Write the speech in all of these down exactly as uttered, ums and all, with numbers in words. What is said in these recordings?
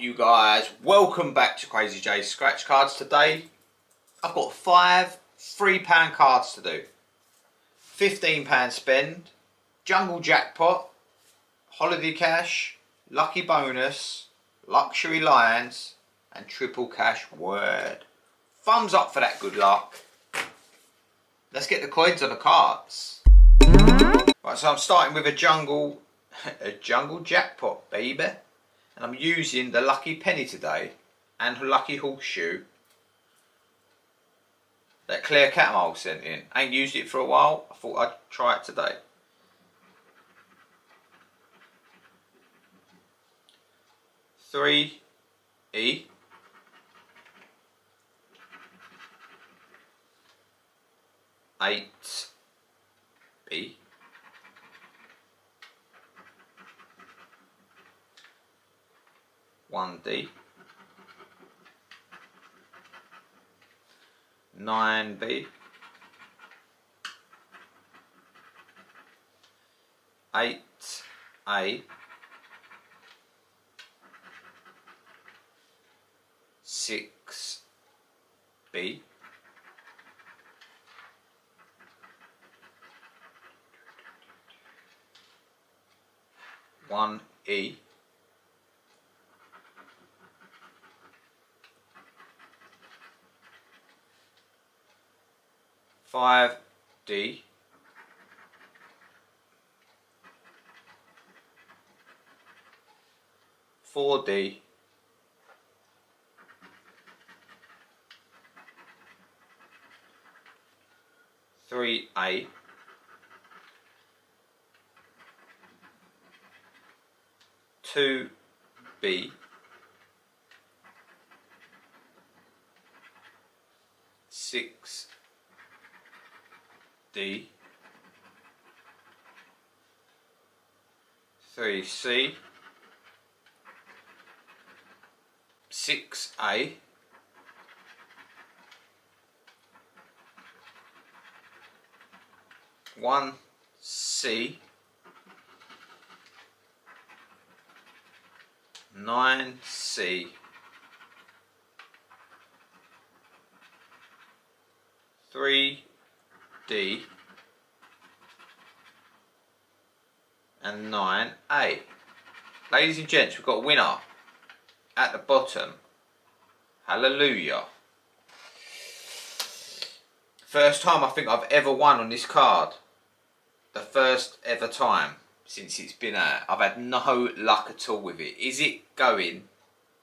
up, you guys? Welcome back to Crazy J's Scratch Cards. Today I've got five three pound cards to do. fifteen pound spend, Jungle Jackpot, Holiday Cash, Lucky Bonus, Luxury Lions and Triple Cash word. Thumbs up for that good luck. Let's get the coins on the cards. Right, so I'm starting with a jungle a jungle jackpot, baby. And I'm using the lucky penny today and lucky horseshoe that Claire Catmull sent in. I ain't used it for a while. I thought I'd try it today. Three E. Eight B. One D. Nine B. Eight A. Six B. One E. Five D. Four D. Three A. Two B. Six D. Three C. Six A. One C. Nine C. Three D and nine A. Ladies and gents, we've got a winner at the bottom. Hallelujah. First time I think I've ever won on this card. The first ever time since it's been out. I've had no luck at all with it. Is it going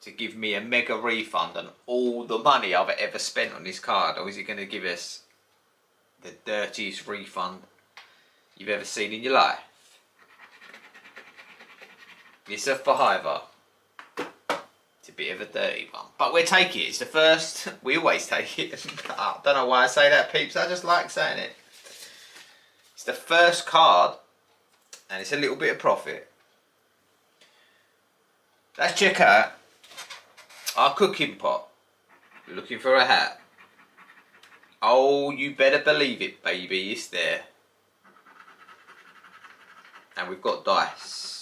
to give me a mega refund on all the money I've ever spent on this card? Or is it going to give us the dirtiest refund you've ever seen in your life? It's a fiver. It's a bit of a dirty one. But we'll take it. It's the first. We always take it. I don't know why I say that, peeps. I just like saying it. It's the first card. And it's a little bit of profit. Let's check out our cooking pot. Looking for a hat. Oh, you better believe it, baby. It's there. And we've got dice.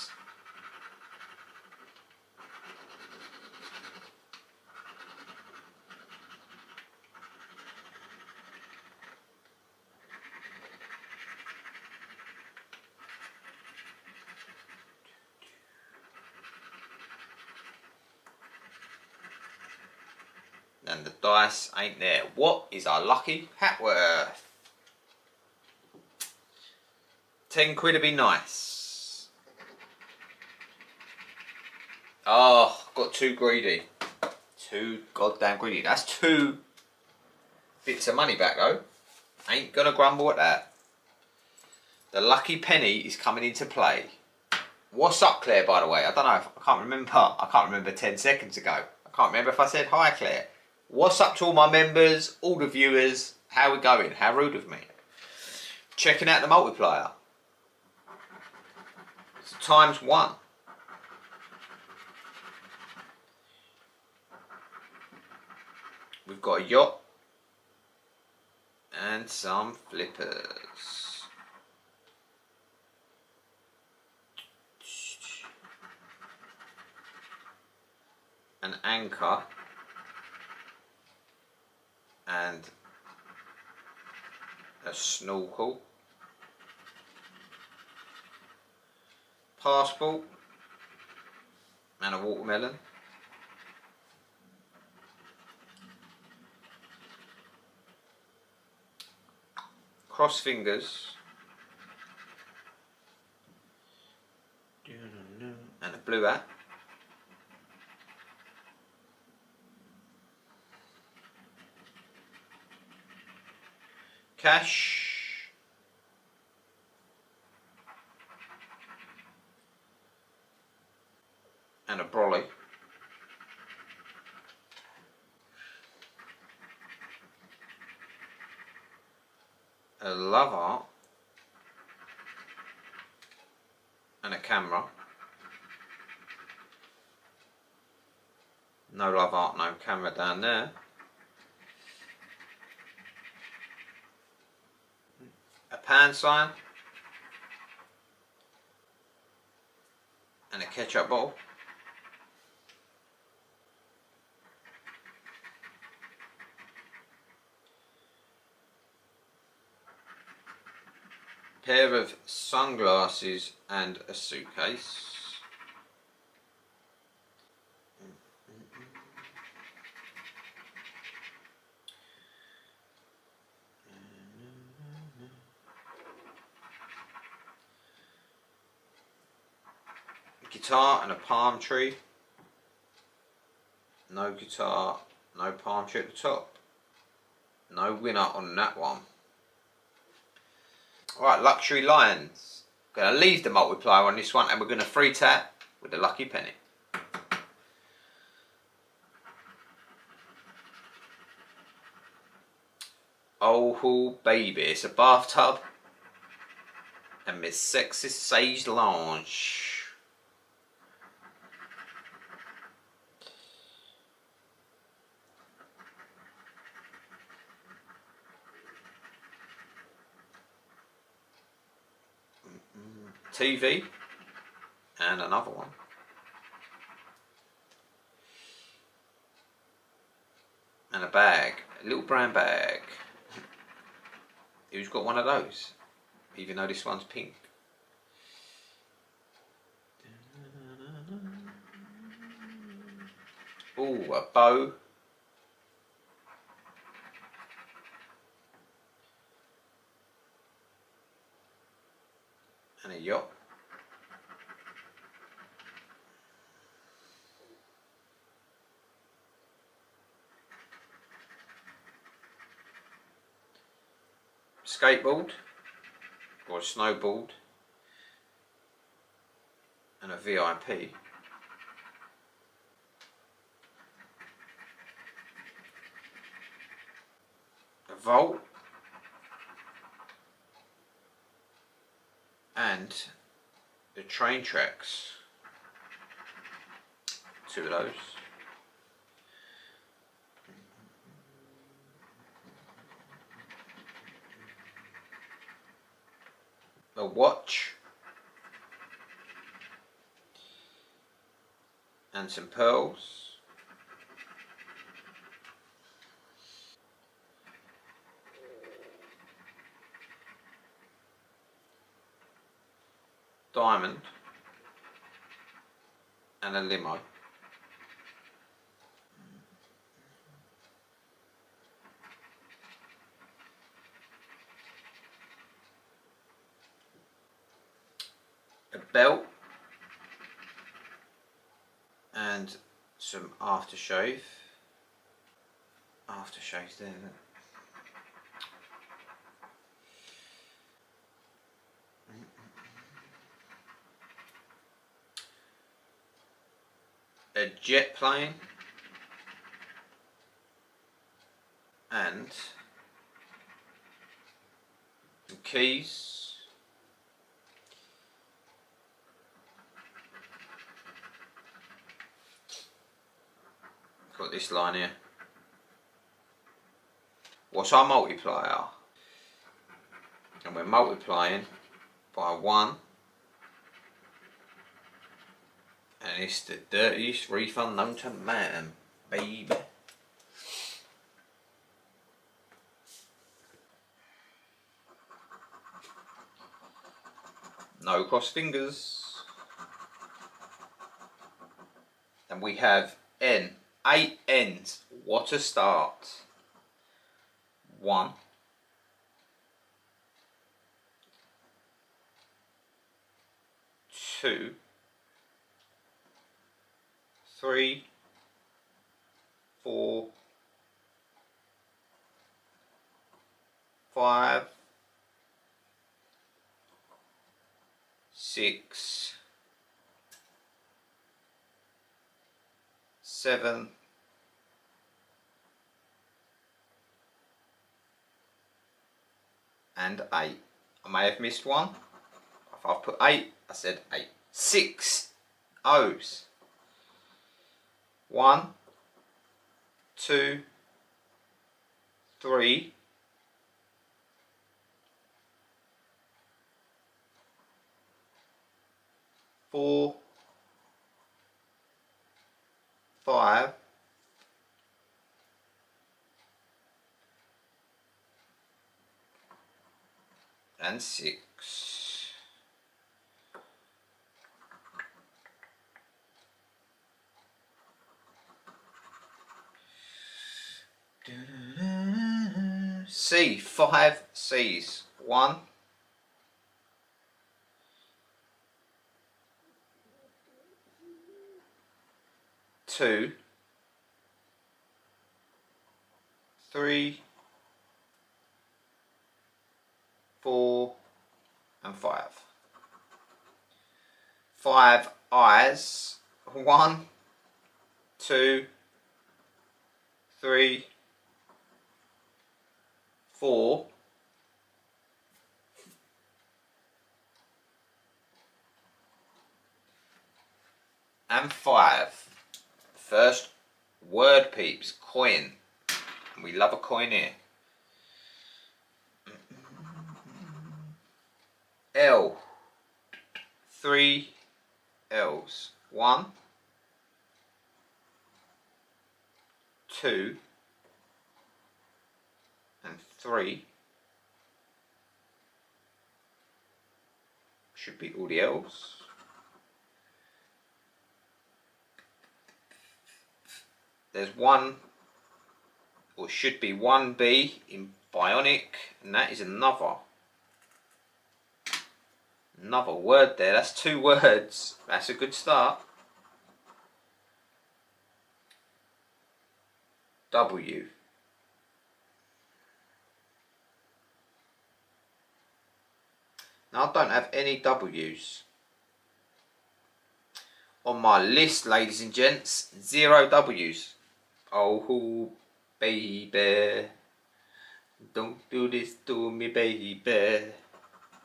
And the dice ain't there. What is our lucky hat worth? Ten quid would be nice. Oh, got too greedy. Too goddamn greedy. That's two bits of money back though. Ain't gonna grumble at that. The lucky penny is coming into play. What's up, Claire, by the way? I don't know. If, I can't remember. I can't remember ten seconds ago. I can't remember if I said hi, Claire. What's up to all my members, all the viewers? How we going? How rude of me. Checking out the multiplier. It's times one. We've got a yacht and some flippers. an anchor and a snorkel, passport and a watermelon, cross fingers and a blue hat, cash, and a brolly, a love art, and a camera. No love art, no camera down there. A pan sign and a ketchup bottle, pair of sunglasses and a suitcase. Guitar and a palm tree. No guitar, no palm tree at the top. No winner on that one. Alright, Luxury Lions. I'm going to leave the multiplier on this one and we're going to free tap with the lucky penny. Oh baby, it's a bathtub and Miss Sexy Sage Lounge. T V and another one. And a bag, a little brown bag. Who's got one of those? Even though this one's pink. Ooh, a bow. And a yacht. Skateboard or snowboard and a V I P. A vault. And the train tracks, two of those. A watch and some pearls, diamond and a limo, a belt and some aftershave, aftershave there, a jet plane and some keys . Got this line here . What's our multiplier? And we're multiplying by one And it's the dirtiest refund known to man, baby. No cross fingers. And we have N. Eight N's. What a start. One. Two. Three. Four. Five. Six, seven, and eight. I may have missed one. If I put eight, I said eight. Six O's. One, two, three. Four, five, and six. C, five C's. One. Two, three, four, and five. Five I's. One, two, three, four, and five. First word, peeps, coin. And we love a coin here. L. Three L's. One. Two. And three. Should be all the L's. There's one, or should be one B in Bionic, and that is another. Another word there, that's two words. That's a good start. W. Now I don't have any W's on my list, ladies and gents. Zero W's. Oh, baby, don't do this to me, baby.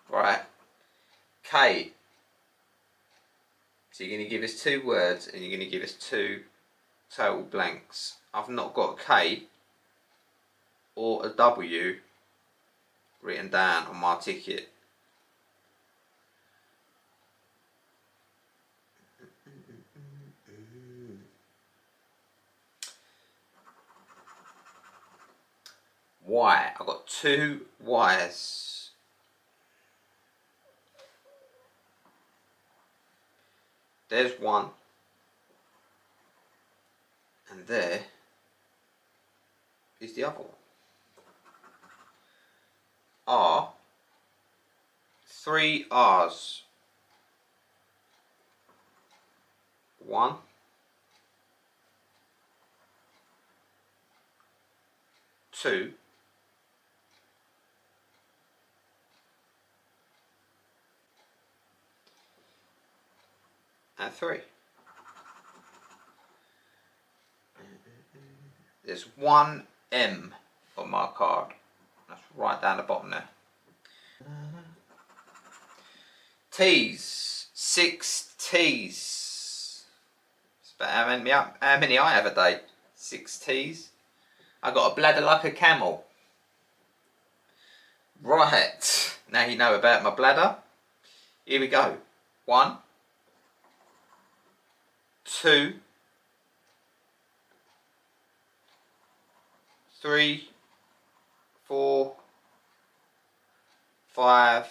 Right, K. So you're going to give us two words and you're going to give us two total blanks. I've not got a K or a W written down on my ticket. Y. I've got two Y's. There's one. And there is the other one. R. Three R's. One. Two. And three. There's one M on my card. That's right down the bottom there. T's. Six T's. That's about how many, how many I have a day. Six T's. I got a bladder like a camel. Right. Now you know about my bladder. Here we go. One. two, three, four, five,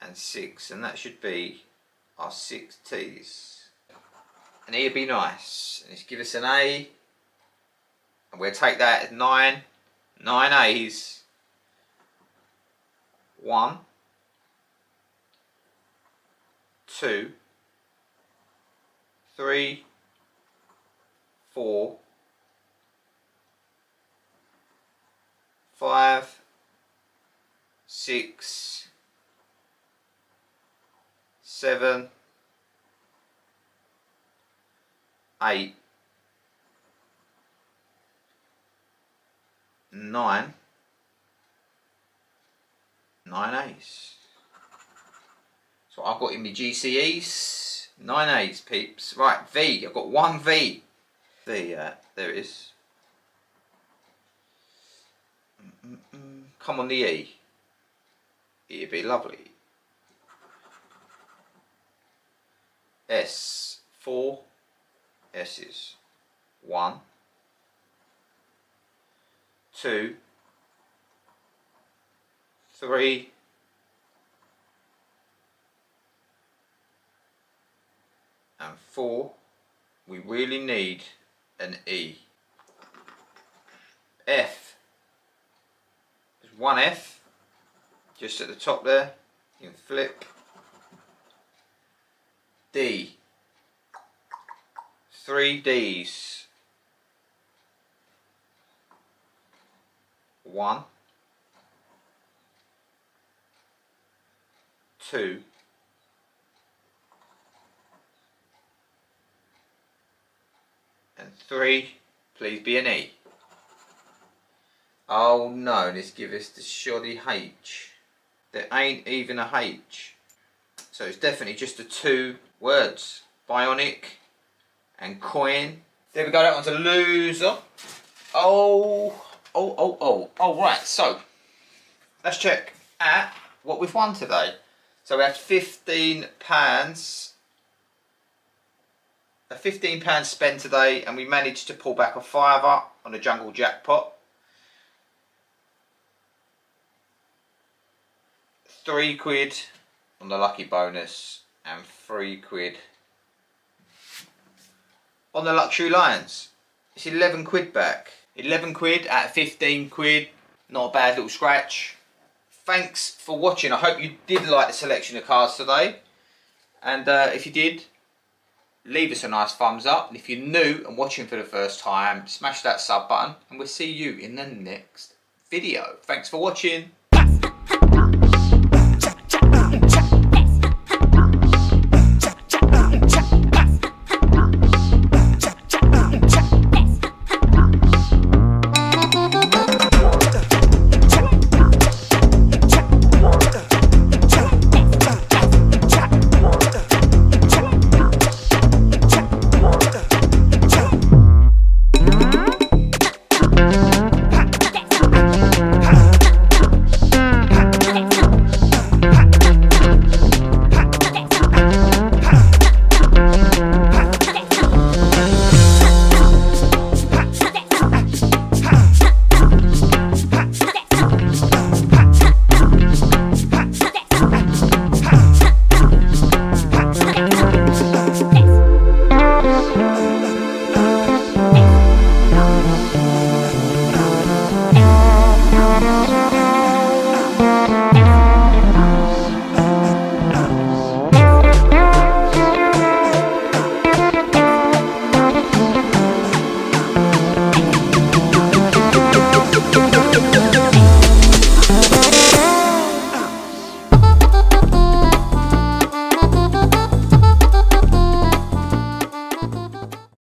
and six, and that should be our six T's. And E would be nice, and it's give us an A, and we'll take that as nine, nine A's, one, two, three, four, five, six, seven, eight, nine, nine A's. So I've got in my G C Es, nine A's, peeps. Right, V, I've got one V. V, uh, there it is. Mm -mm. Come on, the E. It'd be lovely. S, four S's. One, two, three, and four. We really need an E. F. There's one F just at the top there. You can flip. D. Three D's. One, two, and three. Please be an E. Oh no, let's give us the shoddy H. There ain't even a H. So it's definitely just the two words. Bionic and coin. There we go, that one's a loser. Oh, oh, oh, oh. Oh, right, so let's check at what we've won today. So we had fifteen pounds. A fifteen pounds spend today, and we managed to pull back a fiver on the Jungle Jackpot. Three quid on the Lucky Bonus, and three quid on the Luxury Lions. It's eleven quid back. eleven quid at fifteen quid. Not a bad little scratch. Thanks for watching. I hope you did like the selection of cards today. And uh, if you did, leave us a nice thumbs up, and if you're new and watching for the first time, smash that sub button, and we'll see you in the next video. Thanks for watching.